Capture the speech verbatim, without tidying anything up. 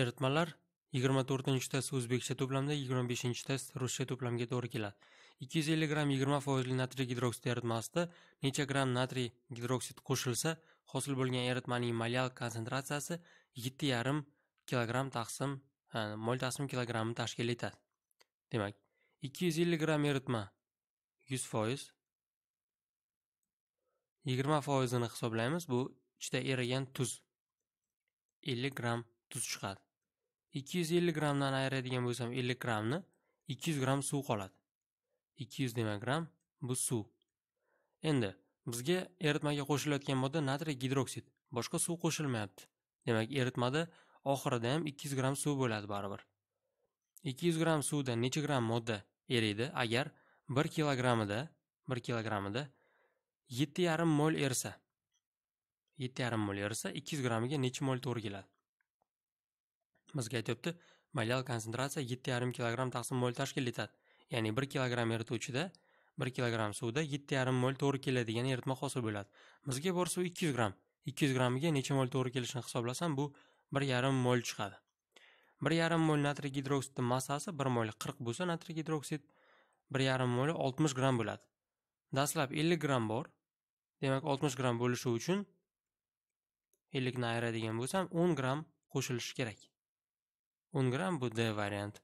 Eritmalar yigirma to'rtinchi-tasi o'zbekcha to'plamda yigirma beshinchi-tasi ruscha to'plamga to'g'ri keladi. ikki yuz ellik gramm yigirma foiz natriy gidroksid eritmasida necha gramm natriy gidroksid qo'shilsa, hosil bo'lgan eritmaning molyal konsentratsiyasi yetti yarim kilogramm taqsim mol taqsim kilogrammni tashkil etadi. Demak, ikki yuz ellik gramm eritma yuz foiz, yigirma foiz ni hisoblaymiz, bu ichida erigan tuz ellik gramm tuz chiqadi. ikki yuz ellik grammdan ayiradigan bo'lsam ellik grammni ikki yuz gramm suv qoladi. ikki yuz demak gramm bu suv. Endi bizga eritmaga qo'shilayotgan modda natriy gidroksid, boshqa suv qo'shilmayapti. Demak, eritmada oxirida ham ikki yuz gramm suv bo'ladi baribir. ikki yuz gramm suvda necha gramm modda eriydi? Agar bir kilogramida, bir kilogramida yetti yarim mol ersa, yetti yarim mol ersa ikki yuz grammiga necha mol to'g'ri keladi? Bizga aytibdi, molyal konsentratsiya yetti yarim kilogramm taqsim mol tashkil etadi. Ya'ni bir kilogramm erituvchida bir kilogramm suvda yetti yarim mol to'g'ri keladigan eritma hosil bo'ladi. Bizga bor suv ikki yuz gramm. ikki yuz grammiga necha mol to'g'ri kelishini hisoblasam, bu bir yarim mol chiqadi. bir yarim mol natriy gidroksidning massasi bir mol qirq bo'lsa, natriy gidroksid bir yarim mol oltmish gramm bo'ladi. Dastlab ellik gramm bor. Demak, oltmish gramm bo'lishi uchun ellik ni ayiradigan bo'lsam, o'n gramm qo'shilishi kerak. o'n gramm bu D varianti.